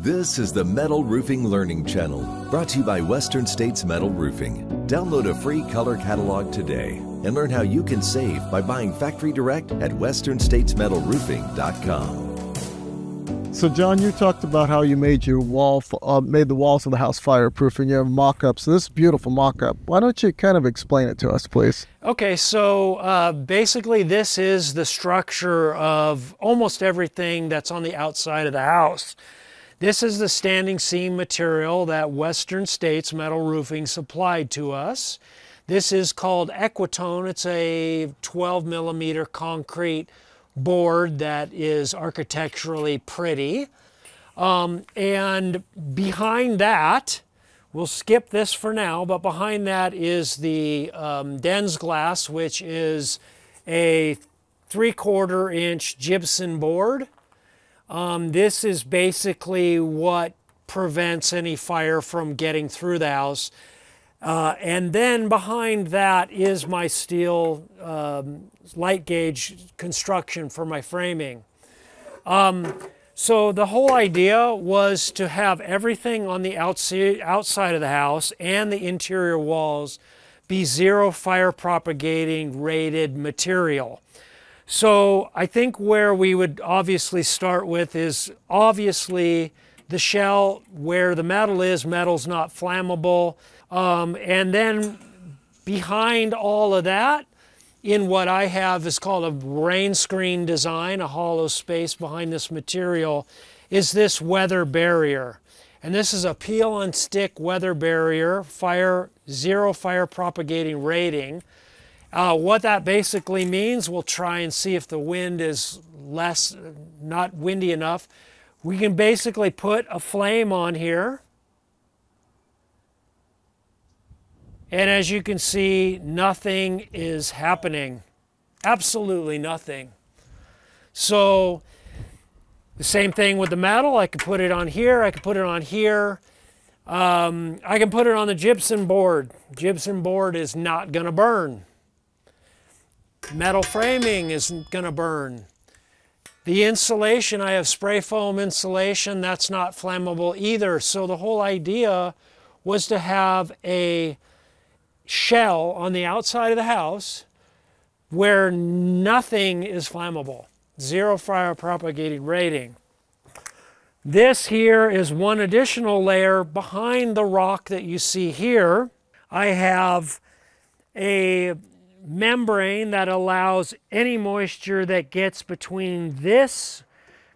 This is the Metal Roofing Learning Channel, brought to you by Western States Metal Roofing. Download a free color catalog today and learn how you can save by buying factory direct at westernstatesmetalroofing.com. So John, you talked about how you made your wall, made the walls of the house fireproof, and you have mock-ups. So this is a beautiful mock-up. Why don't you kind of explain it to us, please? Okay, so basically this is the structure of almost everything that's on the outside of the house. This is the standing seam material that Western States Metal Roofing supplied to us. This is called Equitone. It's a 12mm concrete board that is architecturally pretty. And behind that, we'll skip this for now, but behind that is the Dens Glass, which is a 3/4 inch gypsum board. This is basically what prevents any fire from getting through the house. And then behind that is my steel light gauge construction for my framing. So the whole idea was to have everything on the outside of the house and the interior walls be zero fire propagating rated material. So I think where we would obviously start with is obviously the shell where the metal is. Metal's not flammable. And then behind all of that, in what I have is called a rain screen design, a hollow space behind this material, is this weather barrier. And this is a peel and stick weather barrier, zero fire propagating rating. What that basically means, we'll try and see if the wind is not windy enough. We can basically put a flame on here. And as you can see, nothing is happening. Absolutely nothing. So the same thing with the metal. I can put it on here. I can put it on here. I can put it on the gypsum board. Gypsum board is not going to burn. Metal framing isn't going to burn. The insulation, I have spray foam insulation. That's not flammable either. So the whole idea was to have a shell on the outside of the house where nothing is flammable. Zero fire propagating rating. This here is one additional layer behind the rock that you see here. I have a membrane that allows any moisture that gets between this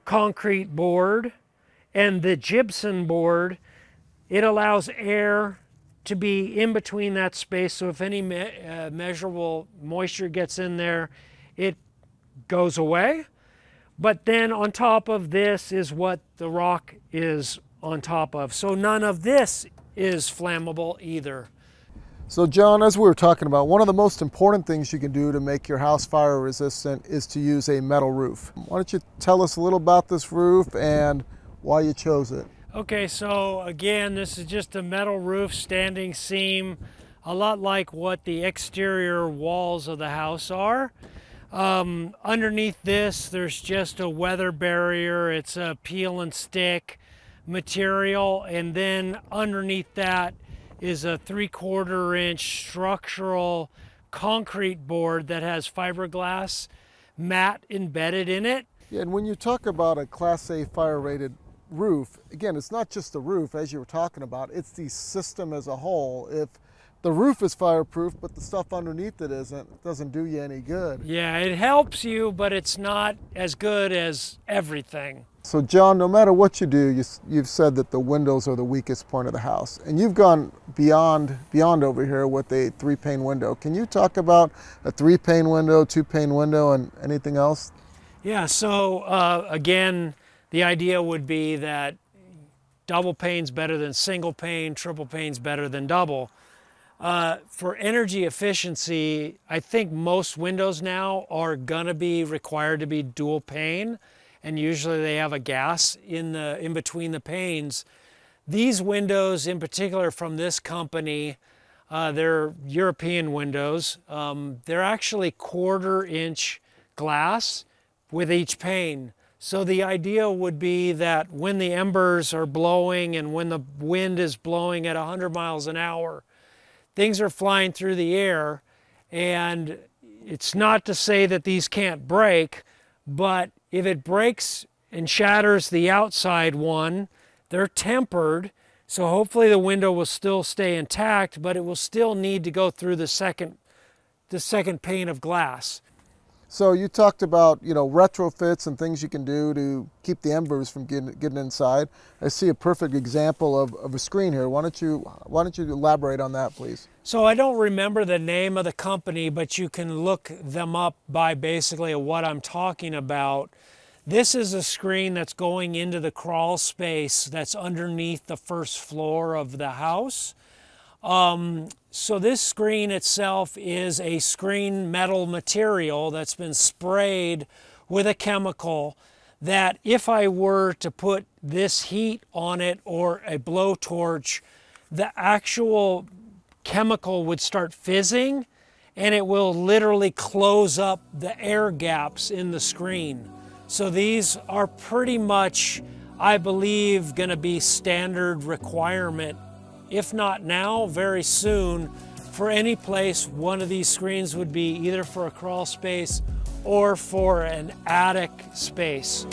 concrete board and the gypsum board. It allows air to be in between that space, so if any measurable moisture gets in there, it goes away. But then on top of this is what the rock is on top of. So none of this is flammable either. So John, as we were talking about, one of the most important things you can do to make your house fire resistant is to use a metal roof. Why don't you tell us a little about this roof and why you chose it? Okay, so again, this is just a metal roof standing seam, a lot like what the exterior walls of the house are. Underneath this, there's just a weather barrier. It's a peel and stick material, and then underneath that is a 3/4 inch structural concrete board that has fiberglass mat embedded in it. Yeah, and when you talk about a Class A fire rated roof, again, it's not just the roof as you were talking about, it's the system as a whole. If the roof is fireproof, but the stuff underneath it isn't, it doesn't do you any good. Yeah, it helps you, but it's not as good as everything. So John, no matter what you do, you've said that the windows are the weakest point of the house, and you've gone beyond over here with a 3-pane window. Can you talk about a 3-pane window, 2-pane window, and anything else? Yeah, so again, the idea would be that double pane's better than single pane, triple pane's better than double. For energy efficiency, I think most windows now are gonna be required to be dual pane, and usually they have a gas in between the panes. These windows in particular from this company, they're European windows. They're actually 1/4 inch glass with each pane. So the idea would be that when the embers are blowing and when the wind is blowing at 100 miles an hour, things are flying through the air, and it's not to say that these can't break, but if it breaks and shatters the outside one, they're tempered, so hopefully the window will still stay intact, but it will still need to go through the second pane of glass. So you talked about, you know, retrofits and things you can do to keep the embers from getting inside. I see a perfect example of a screen here. Why don't you elaborate on that, please? So I don't remember the name of the company, but you can look them up by basically what I'm talking about. This is a screen that's going into the crawl space that's underneath the first floor of the house. So this screen itself is a screen metal material that's been sprayed with a chemical that if I were to put this heat on it or a blowtorch, the actual chemical would start fizzing and it will literally close up the air gaps in the screen. So these are pretty much, I believe, going to be standard requirement, if not now, very soon, for any place. One of these screens would be either for a crawl space or for an attic space.